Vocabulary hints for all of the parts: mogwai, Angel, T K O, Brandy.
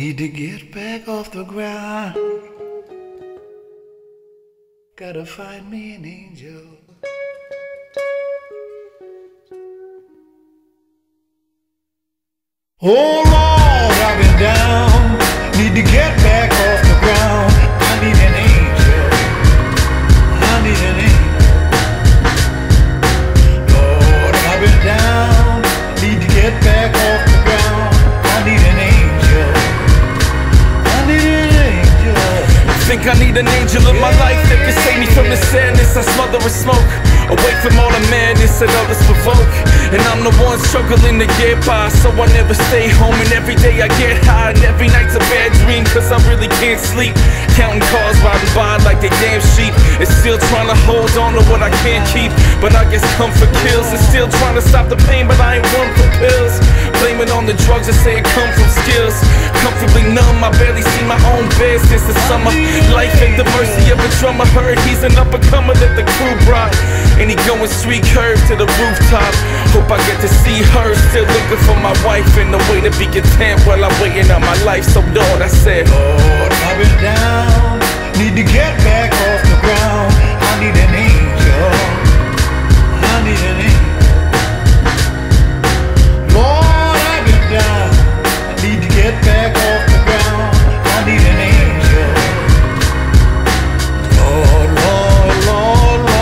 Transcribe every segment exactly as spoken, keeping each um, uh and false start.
Need to get back off the ground. Gotta find me an angel. Oh Lord, I've been down. Need to get back off the ground. I need an angel. I need an angel. Lord, I've been down. Need to get back off the ground. I need an angel. I need an angel. Think I need an angel in my life that can save me from the sadness I smother with smoke. Away from all the madness that others provoke. And I'm the one struggling to get by, so I never stay home, and every day I get high, and every night's a bad dream, cause I really can't sleep. Counting cars riding by like they damn sheep, and still trying to hold on to what I can't keep. But I guess comfort kills, and still trying to stop the pain, but I ain't one for pills. Blaming on the drugs and say it come from skills. Comfortably numb, I barely see my own bed since the summer. Life at the mercy of a drummer. Heard he's an up-and-comer that the crew brought, and he going sweet curve to the rooftop. Hope I get to see her. Still looking for my wife and a way to be content while I'm waiting on my life. So Lord, I said, Lord, I've been down. Need to get back off the ground. I need an angel. I need an angel. Lord, I've been down. I need to get back off the ground. I need an angel. Lord, Lord, Lord, Lord.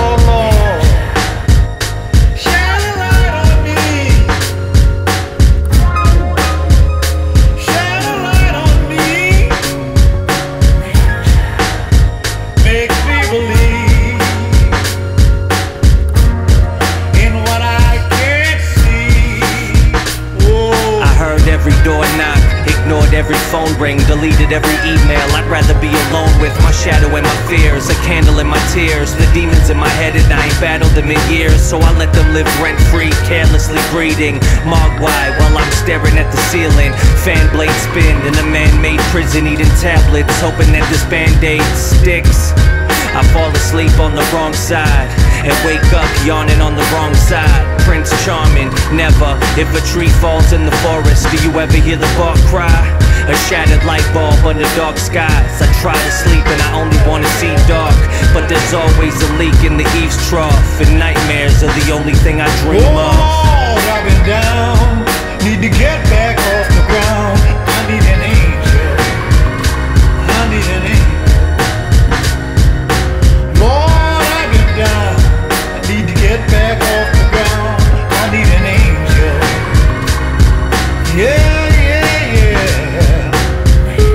Every phone ring, deleted every email. I'd rather be alone with my shadow and my fears, a candle in my tears, the demons in my head, and I ain't battled them in years. So I let them live rent-free, carelessly breeding mogwai while I'm staring at the ceiling. Fan blades spin in a man-made prison, eating tablets, hoping that this band-aid sticks. I fall asleep on the wrong side and wake up yawning on the wrong side. Prince Charming, never. If a tree falls in the forest, do you ever hear the bark cry? A shattered light bulb under dark skies. I try to sleep and I only want to see dark, but there's always a leak in the eaves trough, and nightmares are the only thing I dream oh, of. Lord, I've been down. Need to get back off the ground. I need an angel. I need an angel. Get back off the ground. I need an angel. Yeah, yeah, yeah. Angel.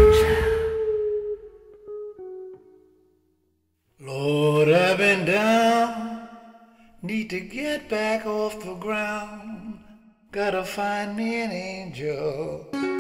Lord, I've been down. Need to get back off the ground. Gotta find me an angel.